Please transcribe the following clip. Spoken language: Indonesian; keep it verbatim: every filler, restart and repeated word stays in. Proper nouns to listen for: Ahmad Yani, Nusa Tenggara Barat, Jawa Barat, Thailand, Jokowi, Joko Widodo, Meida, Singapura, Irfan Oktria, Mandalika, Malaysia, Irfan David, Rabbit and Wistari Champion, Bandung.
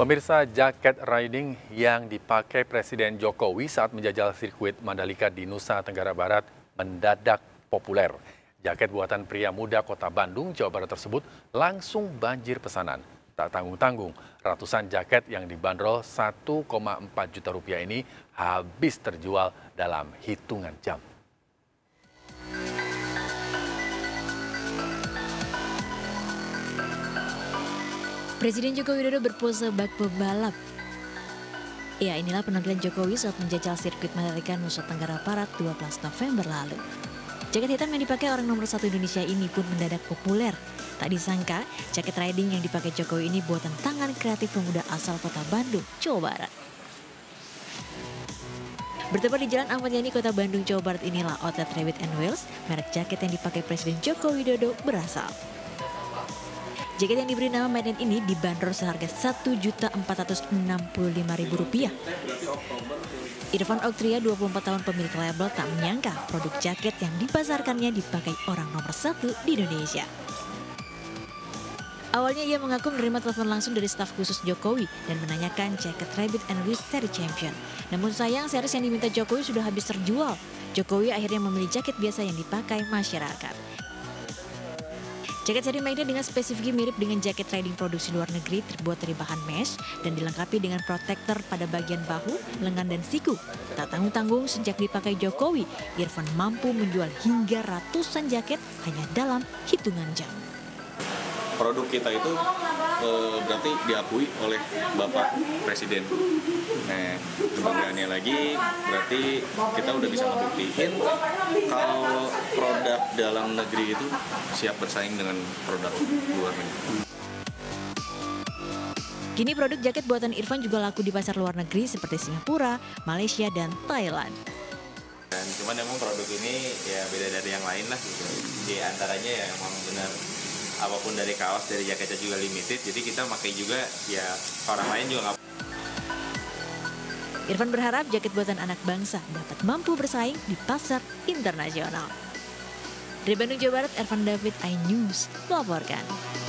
Pemirsa, jaket riding yang dipakai Presiden Jokowi saat menjajal sirkuit Mandalika di Nusa Tenggara Barat mendadak populer. Jaket buatan pria muda kota Bandung, Jawa Barat tersebut langsung banjir pesanan. Tak tanggung-tanggung, ratusan jaket yang dibanderol satu koma empat juta rupiah ini habis terjual dalam hitungan jam. Presiden Joko Widodo berpose bak pebalap. Ya, inilah penampilan Jokowi saat menjajal sirkuit Mandalika Nusa Tenggara Barat dua belas November lalu. Jaket hitam yang dipakai orang nomor satu Indonesia ini pun mendadak populer. Tak disangka, jaket riding yang dipakai Jokowi ini buatan tangan kreatif pemuda asal kota Bandung, Jawa Barat. Bertempat di Jalan Ahmad Yani, kota Bandung, Jawa Barat inilah outlet Rabbit and Wheels, merek jaket yang dipakai Presiden Joko Widodo berasal. Jaket yang diberi nama Meida ini dibanderol seharga satu juta empat ratus enam puluh lima ribu rupiah. Irfan Oktria, dua puluh empat tahun pemilik label, tak menyangka produk jaket yang dipasarkannya dipakai orang nomor satu di Indonesia. Awalnya ia mengaku menerima telepon langsung dari staf khusus Jokowi dan menanyakan jaket Rabbit and Wistari Champion. Namun sayang, series yang diminta Jokowi sudah habis terjual. Jokowi akhirnya memilih jaket biasa yang dipakai masyarakat. Jaket seri Meida dengan spesifikasi mirip dengan jaket riding produksi luar negeri, terbuat dari bahan mesh dan dilengkapi dengan protektor pada bagian bahu, lengan, dan siku. Tak tanggung-tanggung, sejak dipakai Jokowi, Irfan mampu menjual hingga ratusan jaket hanya dalam hitungan jam. Produk kita itu e, berarti diakui oleh Bapak Presiden. Nah, kebanggaannya lagi, berarti kita udah bisa ngebuktiin kalau produk dalam negeri itu siap bersaing dengan produk luar negeri. Kini produk jaket buatan Irfan juga laku di pasar luar negeri seperti Singapura, Malaysia, dan Thailand. Dan cuman emang produk ini ya beda dari yang lain lah gitu. Di antaranya ya emang benar apapun dari kaos, dari jaketnya juga limited, jadi kita pakai juga ya orang lain juga nggak. Irfan berharap jaket buatan anak bangsa dapat mampu bersaing di pasar internasional. Dari Bandung, Jawa Barat, Irfan David, iNews melaporkan.